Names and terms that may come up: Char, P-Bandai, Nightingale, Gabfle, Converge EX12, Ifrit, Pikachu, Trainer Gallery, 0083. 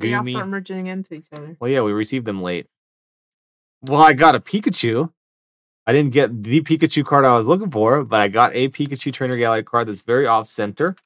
They all start merging into each other. Well, yeah, we received them late. Well, I got a Pikachu. I didn't get the Pikachu card I was looking for, but I got a Pikachu Trainer Gallery card that's very off-center.